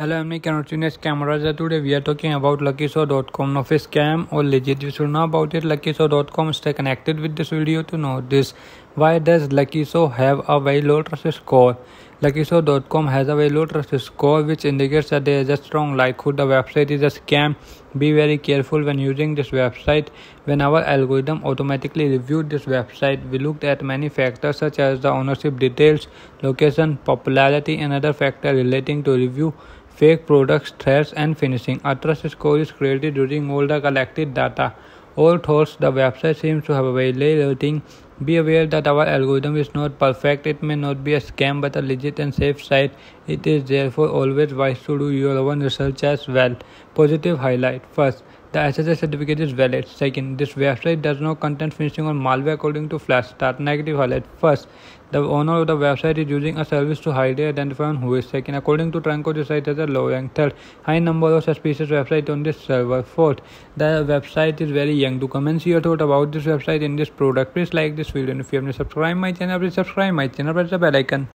Hello, I'm Kenrochinish cameras. Today we are talking about Lakiso.com novice scam or legit. You should know about it. Lakiso.com, stay connected with this video to know this. Why does Lakiso have a very low trust score? Lakiso.com has a very low trust score, which indicates that there is a strong likelihood the website is a scam. Be very careful when using this website. When our algorithm automatically reviewed this website, we looked at many factors such as the ownership details, location, popularity, and other factors relating to review, fake products, threats, and finishing. A trust score is created using all the collected data. Although the website seems to have a very low rating, be aware that our algorithm is not perfect. It may not be a scam but a legit and safe site. It is therefore always wise to do your own research as well. Positive highlight. First, the SSL certificate is valid. Second, this website does not contain phishing or malware according to Flash. Negative highlight. First, the owner of the website is using a service to hide their identifier and who is. Second, according to Tranco, the site has a low rank. Third, high number of suspicious websites on this server. Fourth, the website is very young. Do comments your thought about this website in this product. Please like this video and if you haven't subscribed my channel, press the bell icon.